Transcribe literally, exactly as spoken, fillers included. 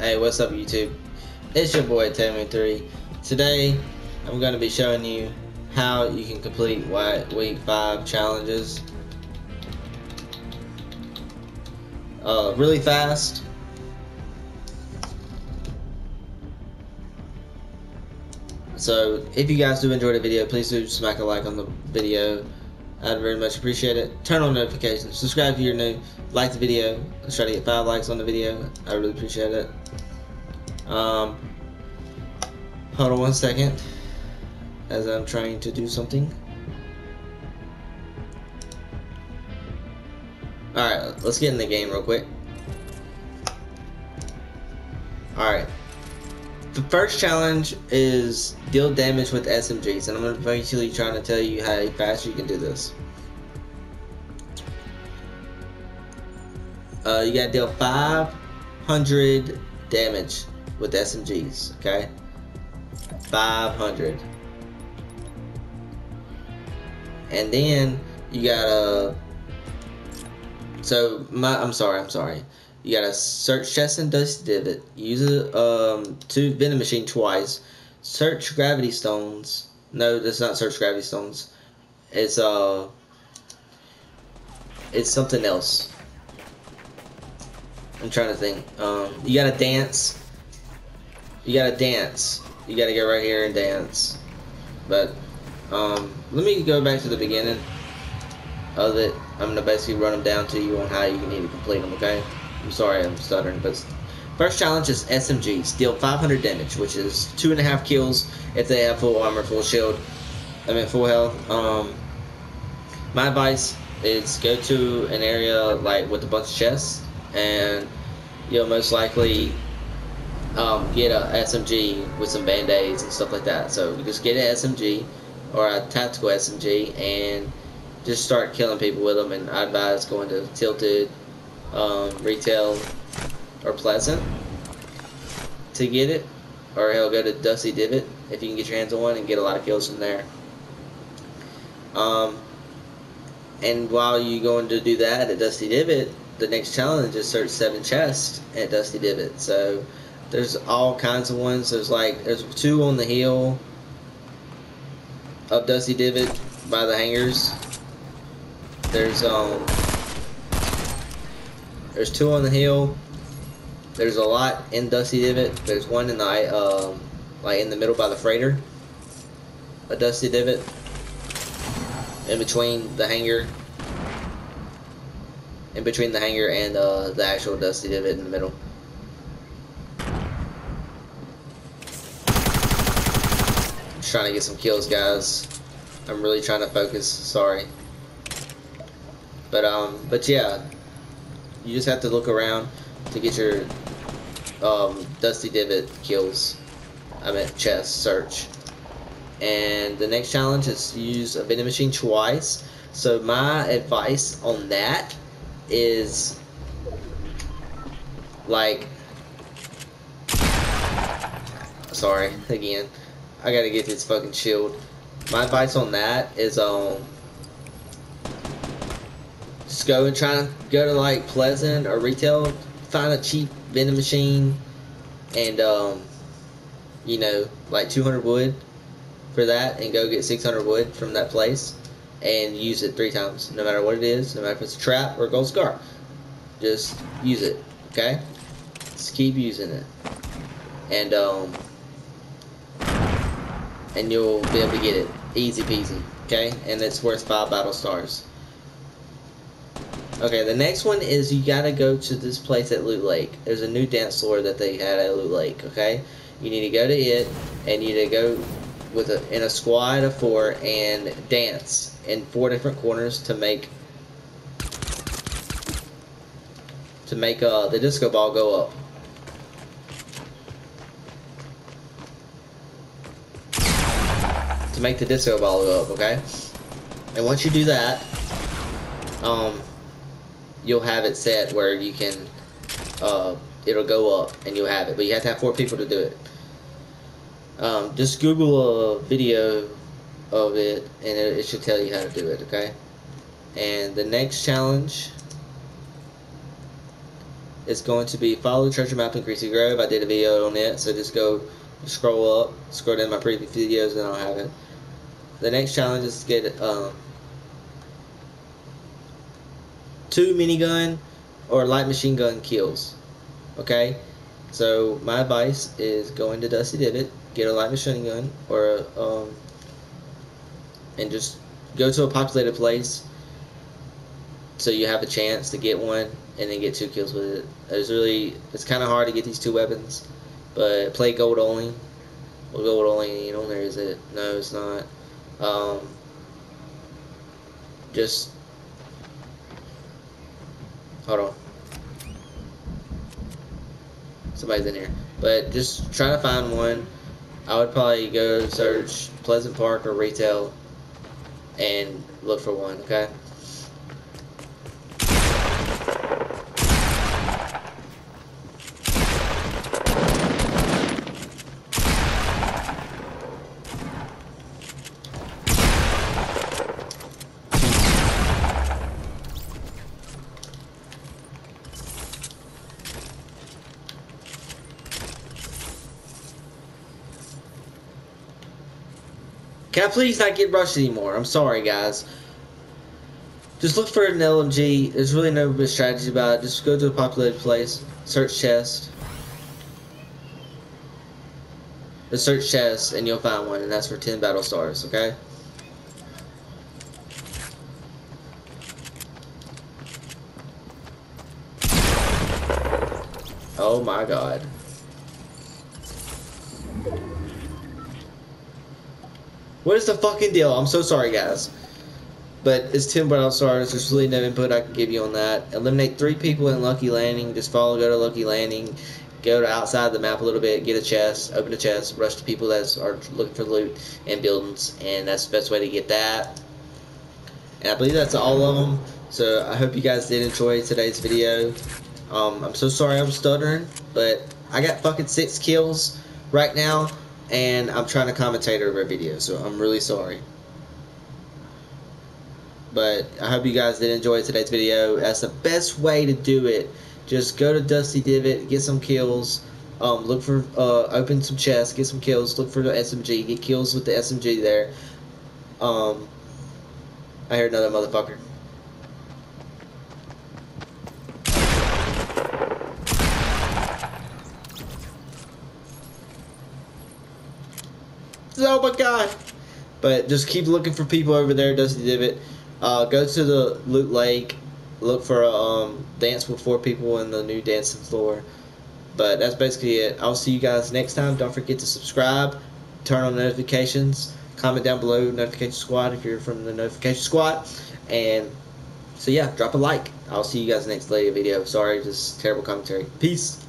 Hey, what's up YouTube? It's your boy Taymoon three. Today I'm going to be showing you how you can complete week five challenges uh, really fast. So if you guys do enjoy the video, please do smack a like on the video. I'd very much appreciate it. Turn on notifications. Subscribe if you're new. Like the video. Let's try to get five likes on the video. I really appreciate it. Um, hold on one second, as I'm trying to do something. All right, let's get in the game real quick. All right. The first challenge is deal damage with S M Gs, and I'm basically trying to tell you how fast you can do this. Uh, you gotta deal five hundred damage with S M Gs, okay? five hundred. And then you gotta. So my, I'm sorry, I'm sorry. You gotta search chests and Dusty Divot. Use it um, to vending machine twice. Search gravity stones. No, that's not search gravity stones. It's uh, it's something else. I'm trying to think. Um, you gotta dance. You gotta dance. You gotta go right here and dance. But um, let me go back to the beginning of it. I'm gonna basically run them down to you on how you need to complete them. Okay. I'm sorry, I'm stuttering, but first challenge is S M Gs. Deal five hundred damage, which is two and a half kills if they have full armor, full shield, I mean full health. Um, my advice is go to an area like with a bunch of chests, and you'll most likely um, get a S M G with some band-aids and stuff like that. So just get an S M G or a tactical S M G and just start killing people with them. And I advise going to Tilted. Um, retail or Pleasant to get it, or he'll go to Dusty Divot if you can get your hands on one and get a lot of kills from there. Um, and while you're going to do that at Dusty Divot, the next challenge is search seven chests at Dusty Divot. So there's all kinds of ones. There's like there's two on the hill of Dusty Divot by the hangars. There's um. There's two on the hill. There's a lot in Dusty Divot. There's one in the um, like in the middle by the freighter. A Dusty Divot in between the hangar, in between the hangar and uh, the actual Dusty Divot in the middle. I'm trying to get some kills, guys. I'm really trying to focus. Sorry, but um, but yeah. You just have to look around to get your um, Dusty Divot kills. I meant chest search. And the next challenge is to use a vending machine twice. So my advice on that is like, sorry again, I gotta get this fucking shield. My advice on that is um. Just go and try to go to like Pleasant or retail, find a cheap vending machine, and um, you know, like two hundred wood for that, and go get six hundred wood from that place and use it three times, no matter what it is, no matter if it's a trap or a gold scar. Just use it, okay? Just keep using it, and um, and you'll be able to get it easy peasy, okay? And it's worth five battle stars. Okay, the next one is you gotta go to this place at Loot Lake. There's a new dance floor that they had at Loot Lake, okay? You need to go to it, and you need to go with a, in a squad of four and dance in four different corners to make to make uh, the disco ball go up. To make the disco ball go up, okay? And once you do that, um... you'll have it set where you can, uh, it'll go up and you'll have it, but you have to have four people to do it. Um, just Google a video of it and it, it should tell you how to do it, okay? And the next challenge is going to be follow the treasure map in Greasy Grove. I did a video on it, so just go scroll up, scroll down my previous videos, and I'll have it. The next challenge is to get um, two minigun or light machine gun kills. Okay, so my advice is going to Dusty Divot, get a light machine gun, or a, um, and just go to a populated place so you have a chance to get one and then get two kills with it. It's really, it's kind of hard to get these two weapons, but play gold only. Well, gold only ain't on there, is it? No, it's not. Um, just hold on. Somebody's in here, but just try to find one. I would probably go search Pleasant Park or retail and look for one. Okay. Can I please not get rushed anymore? I'm sorry, guys. Just look for an L M G. There's really no big strategy about it. Just go to a populated place. Search chest. Just search chest and you'll find one. And that's for ten battle stars, okay? Oh my god. What is the fucking deal? I'm so sorry, guys. But it's ten battle stars. There's really no input I can give you on that. Eliminate three people in Lucky Landing. Just follow, go to Lucky Landing. Go to outside the map a little bit. Get a chest. Open a chest. Rush to people that are looking for loot and buildings. And that's the best way to get that. And I believe that's all of them. So I hope you guys did enjoy today's video. Um, I'm so sorry I'm stuttering. But I got fucking six kills right now. And I'm trying to commentate over a video, so I'm really sorry. But I hope you guys did enjoy today's video. That's the best way to do it. Just go to Dusty Divot, get some kills. Um, look for, uh, open some chests, get some kills. Look for the S M G, get kills with the S M G there. Um, I heard another motherfucker. Oh my god! But just keep looking for people over there, Dusty Divot. Uh, go to the Loot Lake, look for a um, dance with four people in the new dancing floor. But that's basically it. I'll see you guys next time. Don't forget to subscribe, turn on notifications, comment down below Notification Squad if you're from the Notification Squad. And so yeah, drop a like. I'll see you guys next later video. Sorry, just terrible commentary. Peace.